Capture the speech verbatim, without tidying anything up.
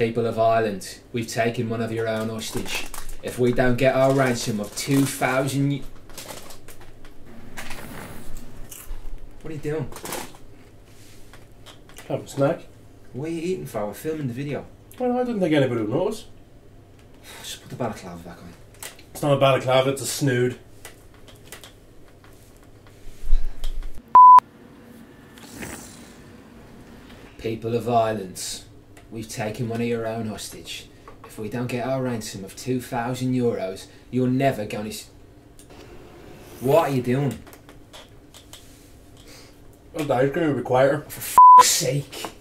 People of Ireland, we've taken one of your own hostage. If we don't get our ransom of two thousand... What are you doing? Have a snack. What are you eating for? We're filming the video. Well, I don't think anybody would notice. Just put the balaclava back on. It's not a balaclava, it's a snood. People of Ireland, we've taken one of your own hostage. If we don't get our ransom of two thousand euros, you're never going to... What are you doing? Well, that is going to be quieter. For f***'s sake.